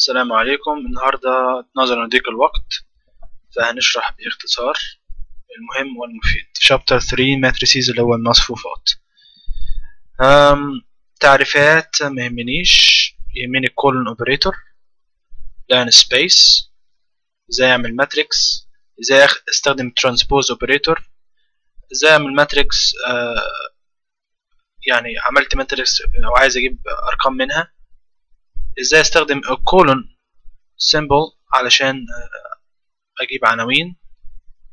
السلام عليكم. النهاردة نظرا لضيق الوقت فهنشرح باختصار المهم والمفيد شابتر 3 ماتريسيز اللي هو المصفوفات. تعريفات ما يهمنيش، يهمني colon operator، لان سبيس، ازاي اعمل ماتريكس، ازاي استخدم transpose operator، ازاي اعمل ماتريكس يعني عملت ماتريكس او عايز اجيب ارقام منها، ازاي استخدم الكولون سيمبل علشان اجيب عناوين،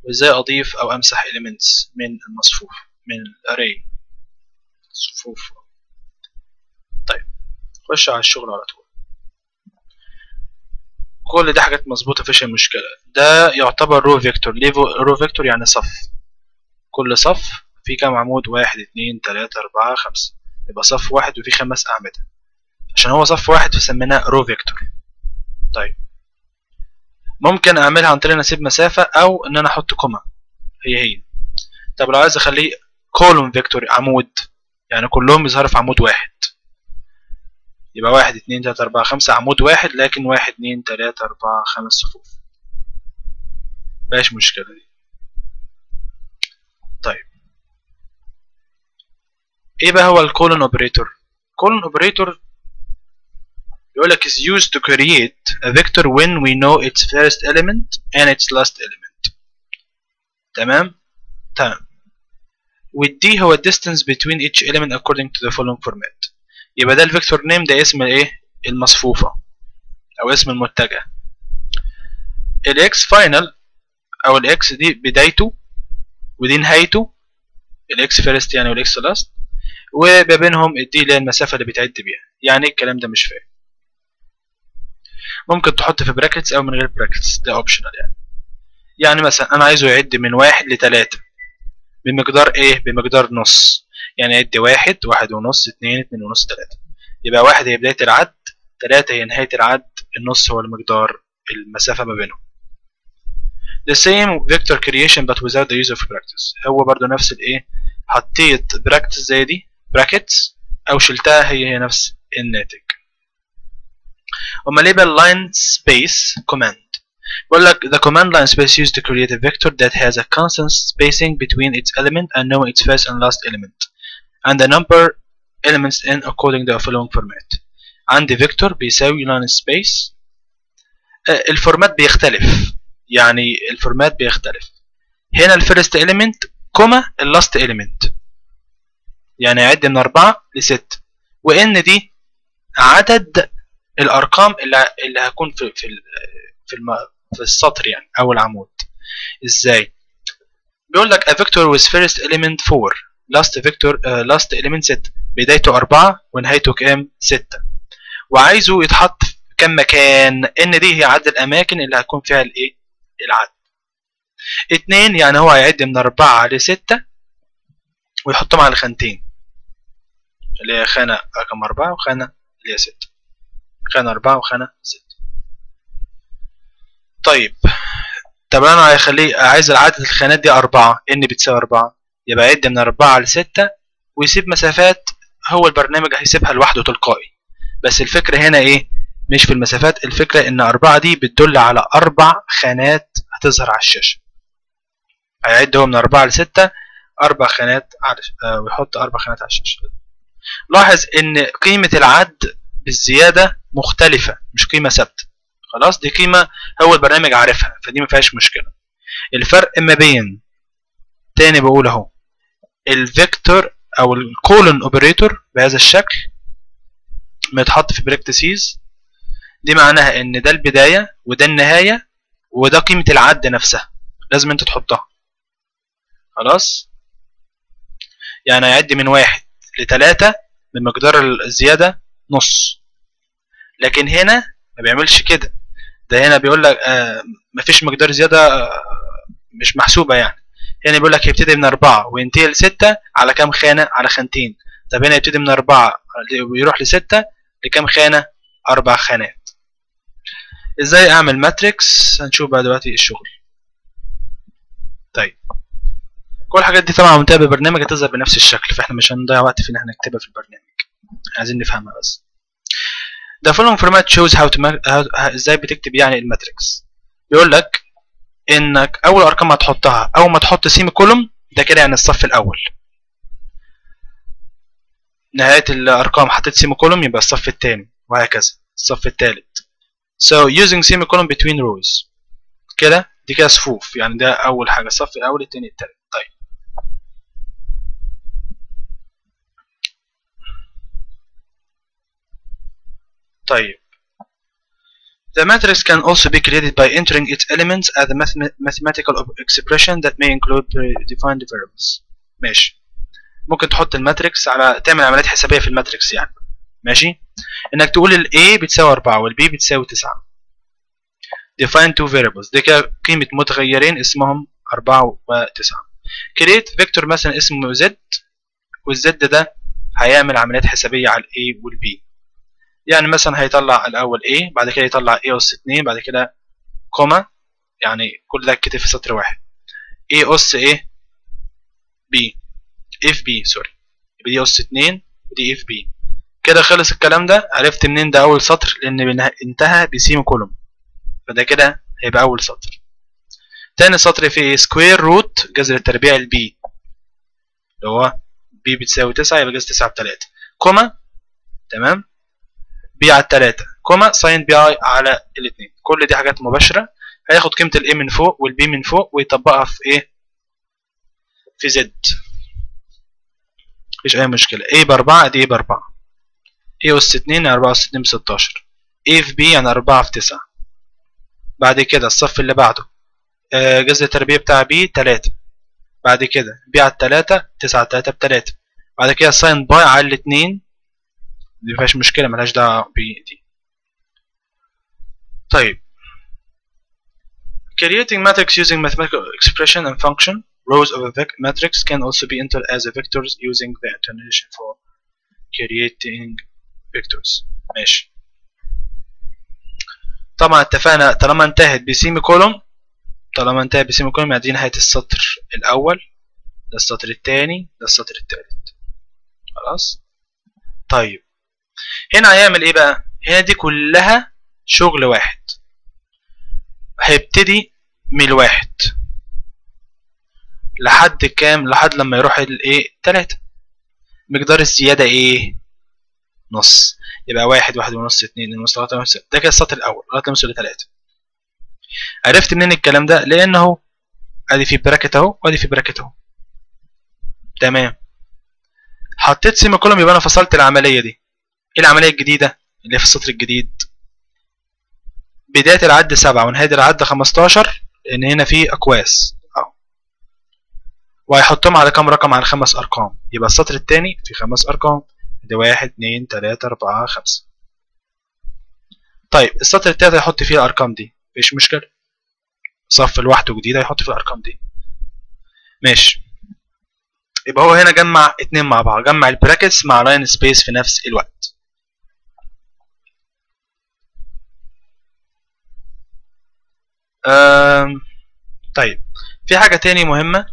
وازاي اضيف او امسح elements من المصفوف من الاري صفوف. طيب خش على الشغل على طول. كل ده حاجات مظبوطه مفيش اي مشكله. ده يعتبر رو فيكتور. ليه رو فيكتور؟ يعني صف، كل صف فيه كام عمود؟ 1 2 3 4 5. يبقى صف واحد وفيه 5 اعمده، عشان هو صف واحد فسميناه رو فيكتور. طيب ممكن اعملها عن طريق اسيب مسافه او ان انا احط كومه هي. طب لو عايز اخليه كولوم فيكتور، عمود، يعني كلهم يظهروا في عمود واحد، يبقى 1 2 3 4 5 عمود واحد، لكن 1 2 3 4 5 صفوف، مفيهاش مشكله دي. طيب ايه بقى هو الكولون اوبريتور؟ الكولون اوبريتور يقولك is used to create a vector when we know its first element and its last element. تمام. والدي هو distance between each element according to the following format. يبقى ده الفيكتور نيم، ده اسم الايه؟ المصفوفة أو اسم المتجه. الإكس final أو الإكس دي بدايته ودي نهايته، الإكس first يعني والإكس last، وما بينهم الدي اللي هي المسافة اللي بيتعد بيها. يعني الكلام ده مش فاهم، ممكن تحط في براكتس او من غير براكتس، ده اوبشنال. يعني مثلا انا عايزه يعد من 1 ل3 بمقدار ايه؟ بمقدار نص، يعني يعد 1 1.5 2 2.5 3. يبقى 1 هي بداية العد، 3 هي نهاية العد، النص هو المقدار المسافة ما بينهم. The same vector creation but without the use of brackets. هو برضو نفس الايه، حطيت براكتس زي دي براكتس او شلتها هي نفس الناتج. امال ايه بقى line space command؟ بقول لك the command line space used to create a vector that has a constant spacing between its element and know its first and last element and the number elements in according to the following format. عندي vector بيساوي line space، الفورمات بيختلف، يعني الفورمات بيختلف. هنا الفيرست element كوما اللاست element، يعني هيعد من 4 ل6، وان دي عدد الارقام اللي هكون في السطر يعني او العمود. ازاي؟ بيقول لك a vector with first element 4 last vector last element 6، بدايته 4 ونهايته كام؟ 6، وعايزه يتحط في كام مكان؟ ان دي هي عدد الاماكن اللي هكون فيها الايه؟ العدد 2، يعني هو هيعد من 4 ل6 ويحطهم على خانتين، اللي هي خانه رقم 4 وخانه اللي هي 6، خانة 4 وخانة 6. طيب انا هيخليه عايز العدد الخانات دي 4، ان بتساوي 4، يبقى يعد من 4 ل6 ويسيب مسافات. هو البرنامج هيسيبها لوحده تلقائي، بس الفكرة هنا ايه؟ مش في المسافات، الفكرة ان 4 دي بتدل على 4 خانات هتظهر على الشاشة. هيعد هو من 4 ل6 4 خانات ويحط 4 خانات على الشاشة. لاحظ ان قيمة العد بالزيادة مختلفة، مش قيمة ثابتة. خلاص دي قيمة هو البرنامج عارفها، فدي مفيهاش مشكلة. الفرق ما بين، تاني بقول اهو، الفيكتور او الكولون اوبريتور بهذا الشكل متحط في بريكتسيز، دي معناها ان ده البداية وده النهاية وده قيمة العد نفسها، لازم انت تحطها. خلاص يعني هيعد من 1 ل3 بمقدار الزيادة نص، لكن هنا ما بيعملش كده. ده هنا بيقول لك مفيش مقدار زياده مش محسوبه. يعني هنا بيقول لك يبتدي من 4 وينتهي ل6 على كام خانه؟ على خانتين. طب هنا يبتدي من 4 ويروح ل6 لكام خانه؟ 4 خانات. ازاي اعمل ماتريكس؟ هنشوف بقى دلوقتي الشغل. طيب كل الحاجات دي طبعا متابعه بالبرنامج هتظهر بنفس الشكل، فاحنا مش هنضيع وقت في ان احنا نكتبها في البرنامج، عايزين نفهمها بس. The following format shows how to ازاي بتكتب يعني الماتريكس. بيقول لك انك اول ارقام هتحطها اول ما تحط سيمي كولوم، ده كده يعني الصف الاول. نهاية الارقام حطيت سيمي كولوم يبقى الصف الثاني، وهكذا الصف الثالث. So using semicolon between rows. كده دي كده صفوف، يعني ده اول حاجة الصف الاول الثاني الثالث. طيب The matrix can also be created by entering its elements as a mathematical expression that may include predefined variables. ماشي، ممكن تحط الماتريكس على تعمل عمليات حسابية في الماتريكس يعني. ماشي، انك تقول ال A بتساوي 4 وال B بتساوي 9. Define two variables، دي كده قيمة متغيرين اسمهم 4 و 9. Create vector مثلا اسمه Z، والزد ده هيعمل عمليات حسابية على ال A وال B. يعني مثلا هيطلع الأول A، بعد كده يطلع A أس 2، بعد كده كوما، يعني كل ده كتب في سطر واحد. A أس إيه؟ B، F B سوري، يبقى دي أس 2 ودي F B. كده خلص الكلام ده. عرفت منين ده أول سطر؟ لأن انتهى بسيمي كولوم، فده كده هيبقى أول سطر. تاني سطر فيه سكوير روت جذر التربيع ال B، اللي هو B بتساوي 9 يبقى جذر 9 ب3، كوما تمام، بي على 3 كوما ساين بي اي على الاثنين. كل دي حاجات مباشرة. هياخد قيمة الاي من فوق والبي من فوق ويطبقها في ايه؟ في زد. مفيش أي مشكلة. اي ب4 دي اي ب4، اي أس 2 يعني 4 أس 2 ب16، اي في بي يعني 4 في 9. بعد كده الصف اللي بعده جذر التربيع بتاع بي 3، بعد كده بي على 3 9 على 3 ب3، بعد كده ساين باي على الاثنين، مفيهاش مشكلة ملهاش دعوة بدي. طيب creating matrix using mathematical expression and function. Rows of a matrix can also be entered as vectors using the alternation for creating vectors. ماشي، طبعا اتفقنا طالما انتهت بسيمي كولوم، يعني دي نهاية السطر الأول، ده السطر الثاني، ده السطر الثالث. خلاص. طيب هنا هيعمل ايه بقى؟ هنا دي كلها شغل واحد، هيبتدي من الواحد لحد كام؟ لحد لما يروح الايه؟ 3. مقدار الزيادة ايه؟ نص، يبقى 1 1.5 2.5 3.5. ده كده السطر الأول لغاية لما يوصل ل3. عرفت منين الكلام ده؟ لأنه ادي في براكت اهو وادي في براكت اهو، تمام. حطيت سيمي كولوم يبقى أنا فصلت العملية دي. ايه العملية الجديدة اللي في السطر الجديد؟ بداية العد 7 ونهاية العد 15، لأن هنا في أكواس أهو، وهيحطهم على كام رقم؟ على 5 أرقام. يبقى السطر التاني في 5 أرقام، دي 1 2 3 4 5. طيب السطر التالت هيحط فيه الأرقام دي، مفيش مشكلة، صف لوحده جديد هيحط فيه الأرقام دي. ماشي، يبقى هو هنا جمع اتنين مع بعض، جمع البراكتس مع لاين سبيس في نفس الوقت. طيب في حاجة تاني مهمة،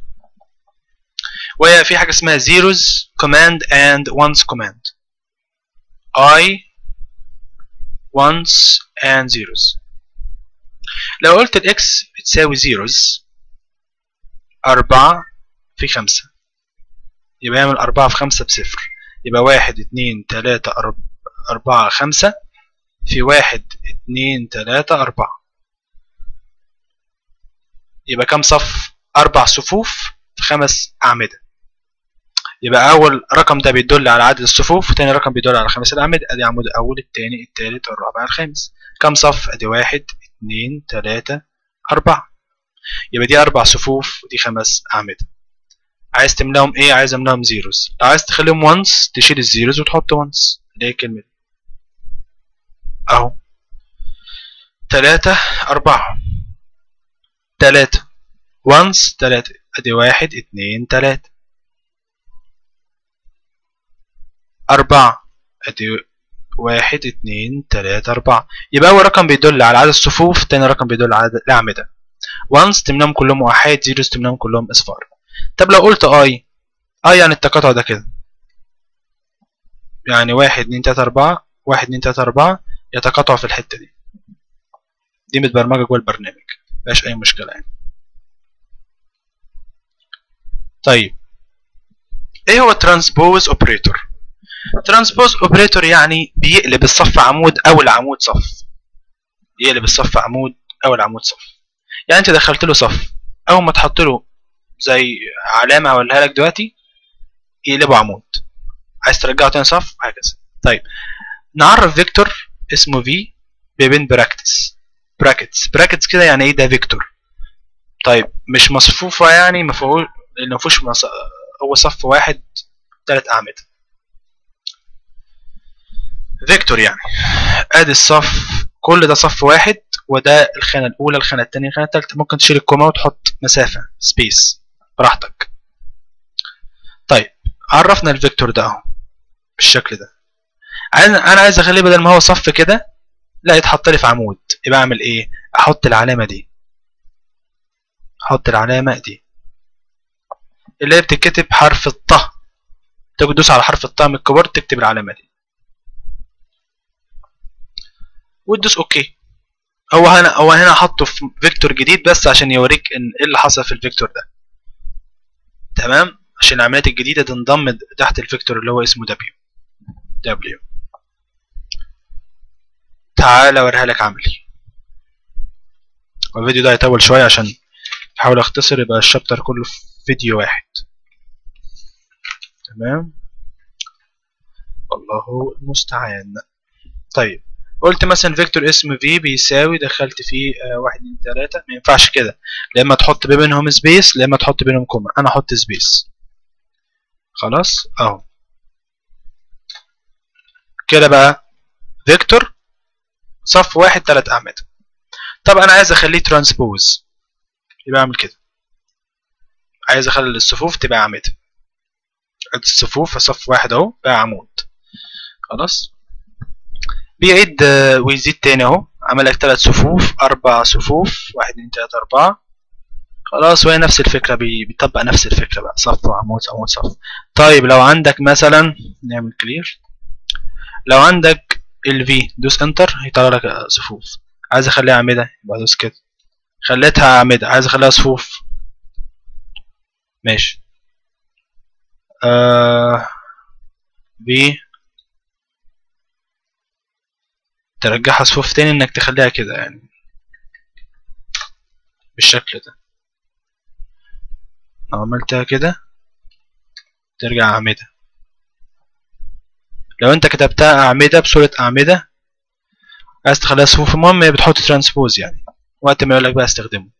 وهي في حاجة اسمها zeros command and ones command. I ones and zeros. لو قلت الاكس بتساوي zeros 4 في 5، يبقى يعمل 4 في 5 ب0، يبقى 1 2 3 4 5 في 1 2 3 4. يبقى كم صف؟ 4 صفوف في 5 أعمدة. يبقى أول رقم ده بيدل على عدد الصفوف، وتاني رقم بيدل على 5 الأعمدة. أدي عمود الأول، التاني، التالت، الرابع، الخامس. كم صف؟ أدي 1 2 3 4. يبقى دي 4 صفوف ودي 5 أعمدة. عايز تملاهم ايه؟ عايز املاهم زيروز. لو عايز تخليهم وانس تشيل الزيروز وتحط وانس، اللي هي الكلمة دي اهو. 3 4 3 وانس 3، ادي 1 2 3 4، ادي 1 2 3 4. يبقى اول رقم بيدل على عدد الصفوف، تاني رقم بيدل على عدد الأعمدة. وانس تملاهم كلهم وحيد، زيروز تملاهم كلهم اصفار. طب لو قلت اي يعني التقاطع ده كده، يعني 1 2 3 4 1 2 3 4 يتقاطعوا في الحته دي. دي متبرمجه جوه البرنامج مفيهاش اي مشكله يعني. طيب ايه هو ترانسبوز اوبريتور؟ ترانسبوز اوبريتور يعني بيقلب الصف عمود او العمود صف. يقلب الصف عمود او العمود صف. يعني انت دخلت له صف، اول ما تحط له زي علامه هقولها لك دلوقتي يقلبه عمود. عايز ترجعه تاني صف هكذا. طيب نعرف فيكتور اسمه في بين براكتس كده. يعني ايه ده فيكتور؟ طيب مش مصفوفه يعني ما فيهوش، هو صف واحد 3 أعمدة. فيكتور يعني ادي الصف، كل ده صف واحد، وده الخانه الاولى الخانه الثانيه الخانه الثالثه. ممكن تشيل الكومه وتحط مسافه سبيس براحتك. طيب عرفنا الفيكتور ده اهو بالشكل ده. انا عايز اخليه بدل ما هو صف كده لا يتحط لي في عمود. يبقى اعمل ايه؟ احط العلامه دي، احط العلامه دي اللي هي بتتكتب حرف الطه. تدوس على حرف الطه من الكيبورد تكتب العلامه دي وتدوس اوكي. هو هنا حطه في فيكتور جديد بس عشان يوريك ان ايه اللي حصل في الفيكتور ده. تمام، عشان العمليات الجديده تنضم تحت الفيكتور اللي هو اسمه دبليو. تعالى اوريها لك عملي، والفيديو ده هيطول شويه عشان احاول اختصر، يبقى الشابتر كله في فيديو واحد. تمام، والله المستعان. طيب قلت مثلا فيكتور اسم في بيساوي دخلت فيه 1 2 3. ما ينفعش كده، لما تحط بينهم سبيس لما تحط بينهم كومه. انا احط سبيس خلاص اهو كده. بقى فيكتور صف واحد 3 أعمدة. طب انا عايز اخليه ترانسبوز، يبقى اعمل كده. عايز اخلي الصفوف تبقى أعمدة، الصفوف في صف واحد اهو بقى عمود خلاص. بيعيد ويزيد تاني اهو، عملك 3 صفوف 4 صفوف 1 2 3 4 خلاص. وهي نفس الفكرة، بيطبق نفس الفكرة بقى، صف وعمود عمود صف. طيب لو عندك مثلا نعمل كلير، لو عندك ال في دوس انتر هيطلع لك صفوف. عايز اخليها أعمدة يبقى دوس كده، خليتها أعمدة. عايز اخليها صفوف ماشي، في ترجعها صفوف تاني، انك تخليها كده يعني بالشكل ده. لو عملتها كده ترجع أعمدة. لو انت كتبتها أعمدة بصورة أعمدة عايز تخليها صفوف، المهم بتحط ترانسبوز يعني وقت ما يقولك بقى استخدمه.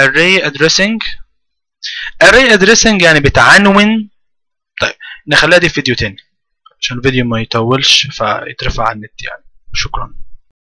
Array Addressing. Array Addressing يعني بتعنون. طيب نخليها دي في فيديو تاني عشان الفيديو ما يطولش فيترفع على النت يعني. شكرا.